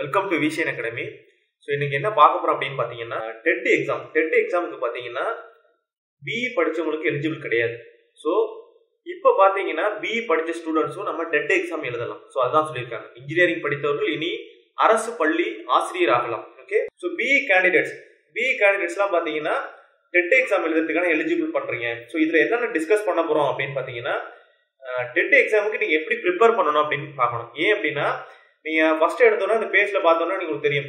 Welcome to Vishyan Academy. So, if you want to see TET exam, B.Ed eligible. So, now we have B.Ed students who have TET exam. So, that's what I'm engineering is okay? So, B.Ed candidates TET exam eligible. So, this is discuss TET exam ku neenga eppadi prepare பண்ணனும் அப்படினு பார்க்கணும். ஏன் அப்படினா நீங்க first எடுத்தோம்னா அந்த பேஜ்ல பார்த்தோம்னா உங்களுக்கு தெரியும்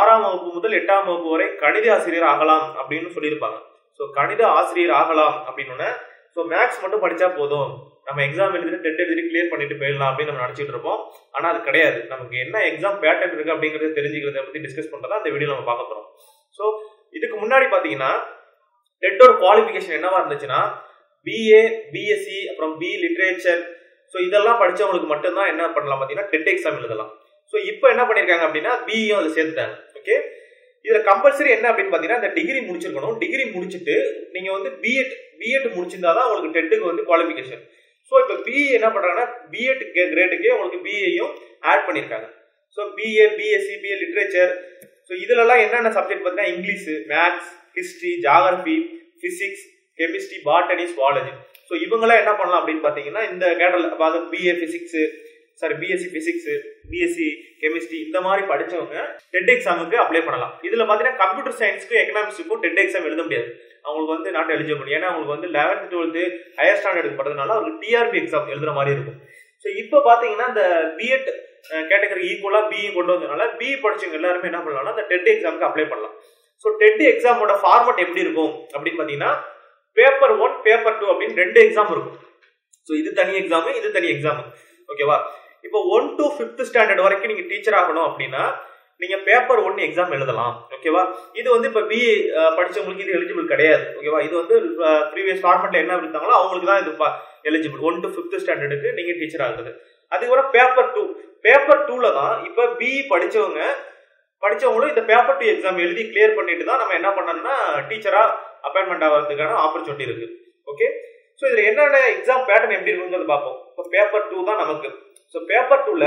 6ஆம் வகுப்பு முதல் 8ஆம் வகுப்பு வரை கணித ஆசிரியர் ஆகலாம் அப்படினு சொல்லிருப்பாங்க. சோ கணித ஆசிரியர் ஆகலாம் அப்படினோனே சோ மேக்ஸ் மட்டும் படிச்சா போதும். நம்ம எக்ஸாம் எழுதி TET எழுதி கிளியர் பண்ணிட்டு போயிடலாம் அப்படி நம்ம நினைச்சிட்டு இருப்போம். ஆனா அது கிடையாது. நமக்கு என்ன எக்ஸாம் பேட்டர்ன் இருக்கு அப்படிங்கறது தெரிஞ்சிக்கிறத பத்தி டிஸ்கஸ் பண்றதா இந்த வீடியோல நம்ம பார்க்க போறோம். சோ இதுக்கு முன்னாடி பாத்தீங்கன்னா TET ஓட குவாலிஃபிகேஷன் என்னவா இருந்துச்சுனா BA, BSc, from B literature. So இதெல்லாம் படிச்சவங்களுக்கு மட்டும் தான் என்ன பண்ணலாம் பாத்தீங்கன்னா TET exam எழுதலாம். So இப்போ என்ன பண்ணிருக்காங்க அப்படினா BE யும் அத சேர்த்துட்டாங்க. ஓகே. இதுல கம்பல்சரி என்ன அப்படினு பாத்தீங்கன்னா அந்த டிகிரி முடிச்சிரணும். டிகிரி முடிச்சிட்டு நீங்க வந்து B.Ed முடிச்சிருந்தா தான் உங்களுக்கு TET க்கு வந்து குவாலிஃபிகேஷன். So இப்போ BE என்ன பண்றாங்கன்னா B.Ed கிரேடுக்கு உங்களுக்கு BA யும் ஆட் பண்ணிருக்காங்க. So BA, BSc, BA literature. So இதெல்லாம் என்னென்ன சப்ஜெக்ட் பாத்தீங்கன்னா English, maths, history, geography, physics, chemistry, botany, zoology. So, இவங்கலாம் என்ன பண்ணலாம் அப்படினு பாத்தீங்கன்னா இந்த கேட்டல அதாவது BSc physics, BSc chemistry இந்த மாதிரி படிச்சவங்க TET examக்கு அப்ளை பண்ணலாம். இதுல பாத்தீங்கன்னா கம்ப்யூட்டர் சயின்ஸ்க்கு எகனாமிக்ஸ்க்கு TET exam எழுத முடியாது. அவங்களுக்கு வந்து not eligible. ஏன்னா அவங்களுக்கு வந்து 11th 12th ஹையர் ஸ்டாண்டர்ட் படிச்சனால ஒரு TRP exam எழுதுற மாதிரி இருக்கும். சோ இப்போ பாத்தீங்கன்னா இந்த B.Ed கேட்டகரி ஈக்குவலா B கொண்டு வந்தனால B படிச்சவங்க எல்லாரும் என்ன பண்ணலாம்னா அந்த TET examக்கு அப்ளை பண்ணலாம். சோ TET exam ஓட ஃபார்மட் எப்படி இருக்கும் அப்படினு பாத்தீங்கன்னா paper 1 paper 2 அப்படின ரெண்டு एग्जाम இருக்கும். சோ இது தனி एग्जाम ஓகேவா. இப்போ 1 to 5th ஸ்டாண்டர்ட் வரைக்கும் நீங்க டீச்சர் ஆகணும் அப்படினா நீங்க paper 1 एग्जाम எழுதலாம். ஓகேவா. இது வந்து இப்ப BE படிச்சவங்களுக்கு இது எலிஜிபிள் கிடையாது. ஓகேவா. இது வந்து previous formatல என்ன விட்டாங்களோ அவங்களுக்கு தான் இது எலிஜிபிள். 1 to 5th ஸ்டாண்டர்ட்க்கு நீங்க டீச்சர் ஆகிறது. அதுக்கு அப்புறம் paper 2ல தான் இப்ப BE படிச்சவங்களும் இந்த paper 2 एग्जाम எழுதி கிளியர் பண்ணிட்டு தான் நம்ம என்ன பண்ணனும்னா டீச்சரா அப்பாயின்ட்மென்ட் ஆவறதுக்கான opportunity இருக்கு. ஓகே. சோ இதுல என்னடா எக்ஸாம் பேட்டர்ன் எப்படி இருக்கும்ங்கறது பாப்போம். இப்ப பேப்பர் 2 தான் நமக்கு. சோ பேப்பர் 2 ல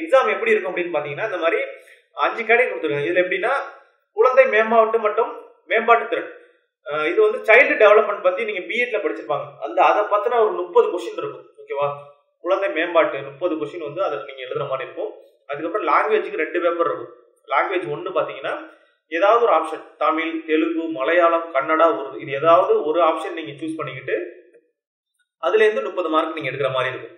எக்ஸாம் எப்படி இருக்கும் அப்படினு பாத்தீங்கன்னா இந்த மாதிரி 5 கேட்டகரி கொடுத்திருக்காங்க. இதுல எப்படினா குழந்தை மேம்பாடு மற்றும் மேம்பாட்டு திறன் இது வந்து சைல்ட் டெவலப்மென்ட் பத்தி நீங்க B.Ed ல படிச்சிருப்பீங்க. அந்த அத பத்தின ஒரு 30 क्वेश्चन இருக்கும். ஓகேவா. குழந்தை மேம்பாடு 30 क्वेश्चन வந்து அத நீங்க எழுதுற மாதிரி இருக்கும். அதுக்கு அப்புறம் லாங்குவேஜ்க்கு ரெண்டு பேப்பர் இருக்கும். லாங்குவேஜ் 1 பாத்தீங்கன்னா ஏதாவது ஒரு ஆப்ஷன் தமிழ், தெலுங்கு, மலையாளம், கன்னடா உருது இது ஏதாவது ஒரு ஆப்ஷன் நீங்க चूஸ் பண்ணிக்கிட்டு அதுல இருந்து 30 மார்க் நீங்க எடுக்கிற மாதிரி இருக்கும்.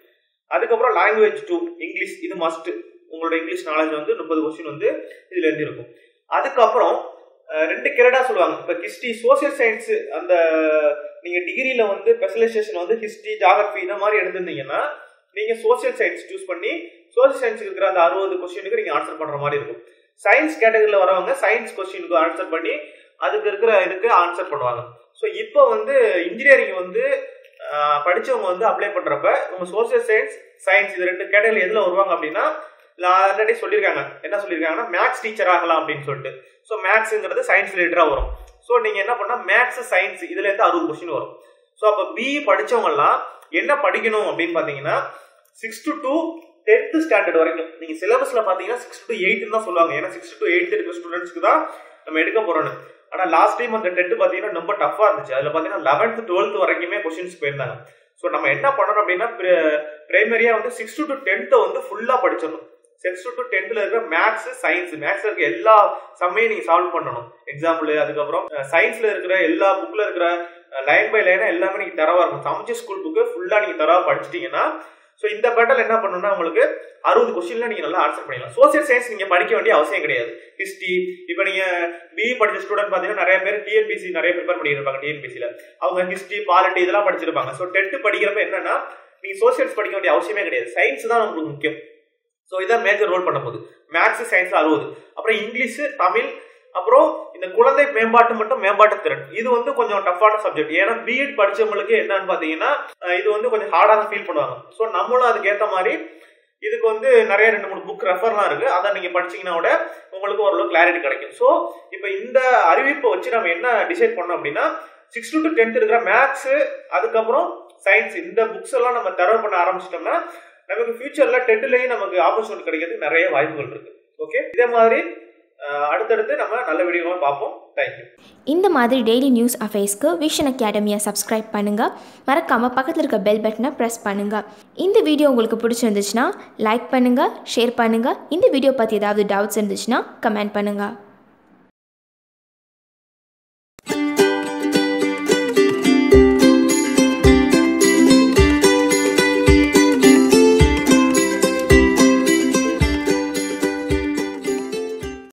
அதுக்கு அப்புறம் லாங்குவேஜ் 2 இங்கிலீஷ் இது மஸ்ட். உங்களோட இங்கிலீஷ் knowledge வந்து 30 क्वेश्चन வந்து இதுல இருந்து இருக்கும். அதுக்கு அப்புறம் ரெண்டு கிரேடா சொல்வாங்க. இப்ப ஹிஸ்டரி, சோஷியல் சயின்ஸ் அந்த நீங்க டிகிரில வந்து ஸ்பெஷலைசேஷன் வந்து ஹிஸ்டரி, ஜியோகிராஃபி இந்த மாதிரி எடுத்துட்டீங்கன்னா நீங்க சோஷியல் சயின்ஸ் चूஸ் பண்ணி சோஷியல் சயின்ஸ்க்கு இருக்கிற அந்த 60 क्वेश्चनக்கு நீங்க ஆன்சர் பண்ற மாதிரி இருக்கும். சயின்ஸ் கேட்டகரியில வரவங்க சயின்ஸ் क्वेश्चनக்கு ஆன்சர் பண்ணி அதுக்கு இருக்கிற இதுக்கு ஆன்சர் பண்ணுவாங்க. சோ இப்போ வந்து இன்ஜினியரிங் வந்து படிச்சவங்க வந்து அப்ளை பண்றப்ப நம்ம சோஷியல் சயின்ஸ் இது ரெண்டு கேட்டகரியில எதுல வருவாங்க அப்படினா ஆல்ரெடி சொல்லிருக்காங்க. என்ன சொல்லிருக்காங்கன்னா மேத்ஸ் டீச்சர் ஆகலாம் அப்படினு சொல்லிட்டு. சோ மேத்ஸ்ங்கிறது சயின்ஸ் ரிலேட்டடா வரும். சோ நீங்க என்ன பண்ணா மேத்ஸ் சயின்ஸ் இதுல இருந்து 60 क्वेश्चन வரும். சோ அப்ப BE படிச்சவங்க எல்லாம் என்ன படிக்கணும் அப்படினு பாத்தீங்கன்னா 6th to 10th ஸ்டாண்டர்ட் வரைக்கும் நீங்க சிலபஸ்ல பாத்தீங்கன்னா 6 to 8 தான் சொல்வாங்க. ஏனா 6 to 8 இருக்க ஸ்டூடண்ட்ஸ்க்கு தான் நம்ம எடுக்க போறோம். ஆனா லாஸ்ட் டைம் அந்த TET பாத்தீங்கன்னா ரொம்ப டஃபா இருந்துச்சு. அதுல பாத்தீங்கன்னா 11th 12th வரைக்குமே क्वेश्चंस போயிருந்தாங்க. சோ நம்ம என்ன பண்ணனும் அப்படினா பிரைமரியா வந்து 6 to 10th வந்து ஃபுல்லா படிச்சிரணும். 6 to 10thல இருக்க மேத்ஸ், சயின்ஸ்ல இருக்க எல்லா சம்மையும் நீங்க சால்வ் பண்ணனும். எக்ஸாம்பிள் அதுக்கு அப்புறம் சயின்ஸ்ல இருக்கிற எல்லா புக்ல இருக்கிற லைன் பை லைனா எல்லாமே நீங்க தரவா இருக்கும். சம்ஜி ஸ்கூல் புக் ஃபுல்லா நீங்க தரவா படிச்சிட்டீங்கன்னா சோ இந்த பேட்டர்ல என்ன பண்ணனும்னா உங்களுக்கு 60 क्वेश्चनல நீங்க நல்லா ஆன்சர் பண்ணிடலாம். சோஷியல் சயின்ஸ் நீங்க படிக்க வேண்டிய அவசியம் கிடையாது. ஹிஸ்டரி இப்போ நீங்க BE படிச்ச ஸ்டூடண்ட் பாத்தீங்கன்னா நிறைய பேர் TNPSC நிறைய ப்ரிப்பேர் பண்ணிட்டு இருப்பாங்க. TNPSCல அவங்க ஹிஸ்டரி, பாலிட்டி இதெல்லாம் படிச்சிருப்பாங்க. சோ TET படிக்கிறப்ப என்னன்னா நீங்க சோஷியல்ஸ் படிக்க வேண்டிய அவசியமே கிடையாது. சயின்ஸ் தான் உங்களுக்கு முக்கியம். சோ இத மேஜர் ரோல் பண்ண போகுது. மேத்ஸ், சயின்ஸ்ல 60, அப்புறம் இங்கிலீஷ், தமிழ், அப்புறம் இந்த குழந்தை மேம்பாடு மற்றும் மேம்பாட்டு திறன் இது வந்து கொஞ்சம் டஃப்பான சப்ஜெக்ட். ஏன்னா B.Ed படிச்சவங்களுக்கு என்னன்னு பாத்தீங்கன்னா இது வந்து கொஞ்சம் ஹார்டா ஃபீல் பண்ணுவாங்க. சோ நம்மளும் அதுக்கு ஏத்த மாதிரி இதுக்கு வந்து நிறைய 2-3 புக் ரெஃபர்லாம் இருக்கு. அத நீங்க படிச்சீங்கனாவோட உங்களுக்கு ஓரளவு கிளாரிட்டி கிடைக்கும். சோ இப்போ இந்த அறிவிப்பை வச்சு நம்ம என்ன டிசைட் பண்ணோம் அப்படினா 6th to 10th இருக்கிற மேத்ஸ் அதுக்கு அப்புறம் சயின்ஸ் இந்த புக்ஸ் எல்லாம் நம்ம தரவு பண்ண ஆரம்பிச்சிட்டோம்னா நமக்கு ஃபியூச்சர்ல TETலயே நமக்கு ஆப்பர்சூனிட்டி கிடைக்கிறதுக்கு நிறைய வாய்ப்புகள் இருக்கு. Okay? இதே மாதிரி அடுத்தடுத்து நம்ம நல்ல வீடியோவை பார்ப்போம். Thank you. இந்த மாதிரி daily news affairsக்கு Vishyan Academy-ய subscribe பண்ணுங்க. மறக்காம பக்கத்துல இருக்க bell button-ஐ press பண்ணுங்க. இந்த வீடியோ உங்களுக்கு பிடிச்சிருந்துச்சுனா like பண்ணுங்க, share பண்ணுங்க. இந்த வீடியோ பத்தி ஏதாவது doubts இருந்துச்சுனா comment பண்ணுங்க.